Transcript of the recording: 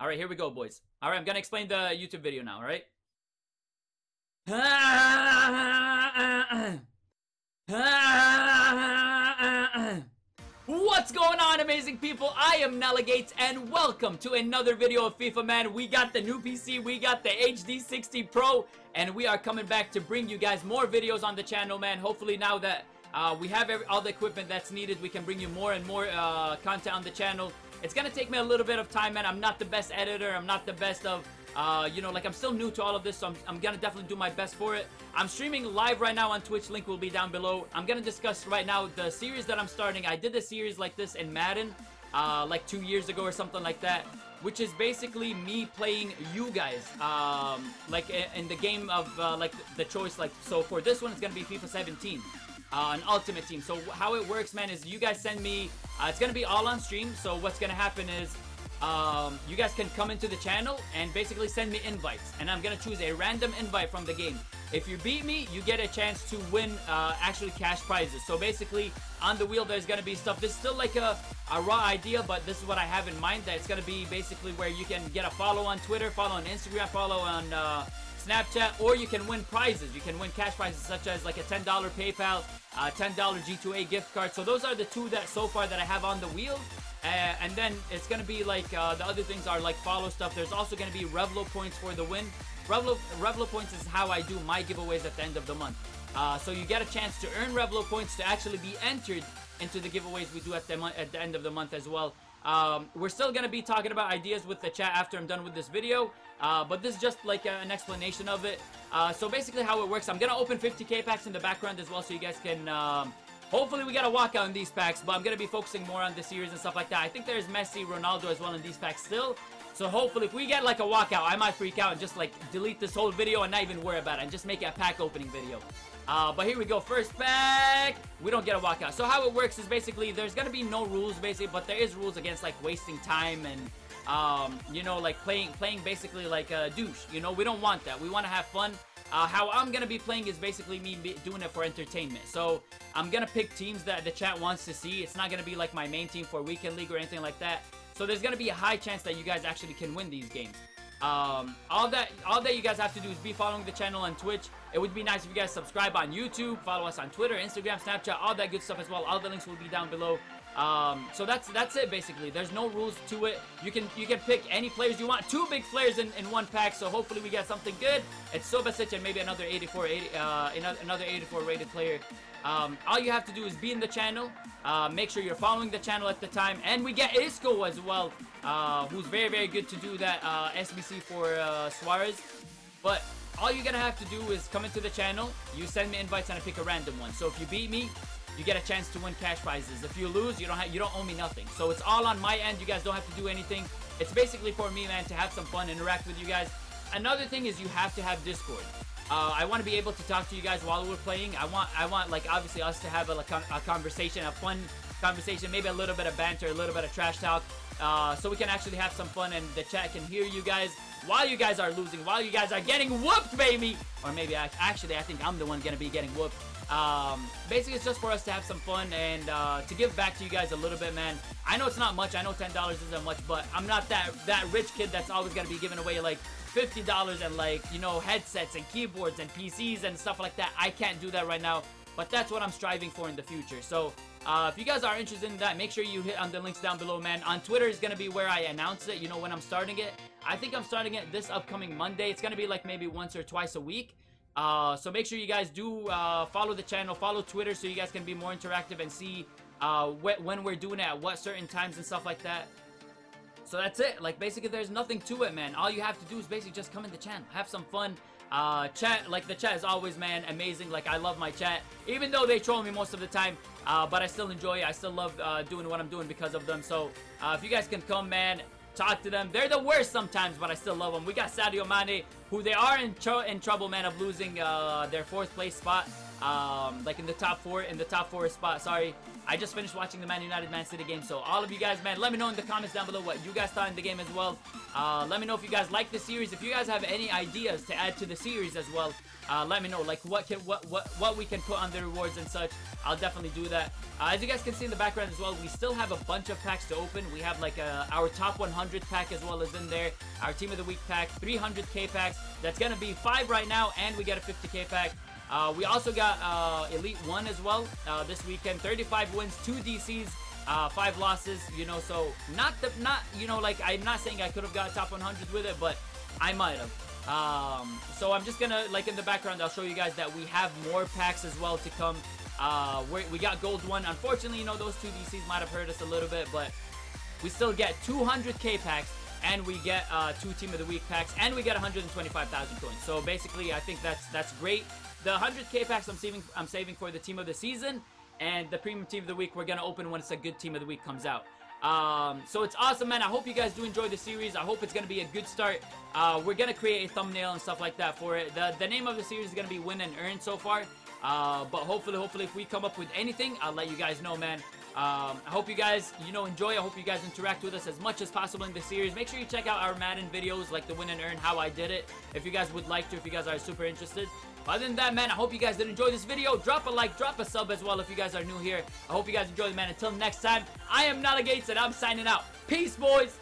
All right, here we go, boys. All right, I'm going to explain the YouTube video now, all right? What's going on, amazing people? I am NaLa Gates, and welcome to another video of FIFA, man. We got the new PC, we got the HD60 Pro, and we are coming back to bring you guys more videos on the channel, man. Hopefully now that we have all the equipment that's needed, we can bring you more and more content on the channel. It's gonna take me a little bit of time, man. I'm not the best editor. I'm not the best of, you know, like, I'm still new to all of this, so I'm gonna definitely do my best for it. I'm streaming live right now on Twitch. Link will be down below. I'm gonna discuss right now the series that I'm starting. I did a series like this in Madden, like 2 years ago or something like that, which is basically me playing you guys, like in the game of, like, the choice. Like, so for this one, it's gonna be FIFA 17. An ultimate team. So how it works, man, is you guys send me, it's gonna be all on stream. So what's gonna happen is you guys can come into the channel and basically send me invites, and I'm gonna choose a random invite from the game. If you beat me, you get a chance to win actually cash prizes. So basically on the wheel there's gonna be stuff. This is still like a raw idea, but this is what I have in mind, that it's gonna be basically where you can get a follow on Twitter, follow on Instagram, follow on Snapchat, or you can win prizes. You can win cash prizes such as like a $10 PayPal, $10 G2A gift card. So those are the two that so far that I have on the wheel, and then it's gonna be like the other things are like follow stuff. There's also gonna be Revlo points for the win. Revlo points is how I do my giveaways at the end of the month. So you get a chance to earn Revlo points to actually be entered into the giveaways we do at the end of the month as well. We're still gonna be talking about ideas with the chat after I'm done with this video, but this is just like an explanation of it. So basically how it works, I'm gonna open 50k packs in the background as well, so you guys can hopefully we got a walkout in these packs, but I'm gonna be focusing more on the series and stuff like that. I think there's Messi, Ronaldo as well in these packs still, so hopefully if we get like a walkout, I might freak out and just like delete this whole video and not even worry about it and just make it a pack opening video. But here we go. First pack, we don't get a walkout. So how it works is basically there's gonna be no rules basically, but there is rules against like wasting time and you know, like playing basically like a douche. You know, we don't want that. We want to have fun. How I'm gonna be playing is basically me doing it for entertainment. So I'm gonna pick teams that the chat wants to see. It's not gonna be like my main team for weekend league or anything like that. So there's gonna be a high chance that you guys actually can win these games. All that you guys have to do is be following the channel on Twitch. It would be nice if you guys subscribe on YouTube, follow us on Twitter, Instagram, Snapchat, all that good stuff as well. All the links will be down below. So that's it basically. There's no rules to it. You can pick any players you want. Two big players in one pack. So hopefully we get something good. It's Sobasich and maybe another 84 rated player. All you have to do is be in the channel, make sure you're following the channel at the time, and we get Isco as well, who's very, very good to do that SBC for Suarez. But all you're gonna have to do is come into the channel, you send me invites, and I pick a random one. So if you beat me, you get a chance to win cash prizes. If you lose, you don't owe me nothing. So it's all on my end. You guys don't have to do anything. It's basically for me, man, to have some fun, interact with you guys. Another thing is you have to have Discord. I want to be able to talk to you guys while we're playing. I want like obviously us to have a conversation, a fun conversation, maybe a little bit of banter, a little bit of trash talk, so we can actually have some fun and the chat can hear you guys while you guys are losing, while you guys are getting whooped, baby. Or maybe actually I think I'm the one gonna be getting whooped. Basically it's just for us to have some fun and to give back to you guys a little bit, man. I know it's not much. I know $10 isn't much, but I'm not that rich kid that's always gonna be giving away like $50 and like, you know, headsets and keyboards and PCs and stuff like that. I can't do that right now, but that's what I'm striving for in the future. So if you guys are interested in that, make sure you hit on the links down below, man. On Twitter is gonna be where I announce it, you know, when I'm starting it. I think I'm starting it this upcoming Monday. It's gonna be like maybe once or twice a week. So make sure you guys do follow the channel, follow Twitter, so you guys can be more interactive and see when we're doing it at what certain times and stuff like that. So that's it. Like basically there's nothing to it, man. All you have to do is basically just come in the channel, have some fun, chat. Like the chat is always, man, amazing. Like I love my chat, even though they troll me most of the time, but I still enjoy it. I still love doing what I'm doing because of them. So if you guys can come, man, talk to them. They're the worst sometimes, but I still love them. We got Sadio Mane, who they are in trouble, man, of losing their fourth place spot, like in the top four spot. Sorry, I just finished watching the Man United Man City game. So all of you guys, man, let me know in the comments down below what you guys thought in the game as well. Let me know if you guys like the series. If you guys have any ideas to add to the series as well, let me know, like what we can put on the rewards and such. I'll definitely do that. As you guys can see in the background as well, we still have a bunch of packs to open. We have like our top 100 pack as well as in there, our team of the week pack, 300k packs. That's gonna be 5 right now, and we get a 50k pack. We also got Elite 1 as well this weekend. 35 wins, 2 DCs, 5 losses. You know, so not you know, like, I'm not saying I could have got top 100 with it, but I might have. So I'm just gonna, like, in the background, I'll show you guys that we have more packs as well to come. We got Gold 1. Unfortunately, you know, those 2 DCs might have hurt us a little bit, but we still get 200k packs, and we get 2 Team of the Week packs, and we get 125,000 coins. So basically, I think that's great. The 100k packs I'm saving for the Team of the Season, and the Premium Team of the Week we're gonna open once a good Team of the Week comes out. So it's awesome, man. I hope you guys do enjoy the series. I hope it's gonna be a good start. We're gonna create a thumbnail and stuff like that for it. The name of the series is gonna be Win and Earn so far. But hopefully if we come up with anything, I'll let you guys know, man. I hope you guys, you know, enjoy. I hope you guys interact with us as much as possible in the series. Make sure you check out our Madden videos, like the Win and Earn, how I did it, if you guys would like to, if you guys are super interested. Other than that, man, I hope you guys did enjoy this video. Drop a like, drop a sub as well if you guys are new here. I hope you guys enjoyed, man. Until next time, I am NaLa Gates, and I'm signing out. Peace, boys.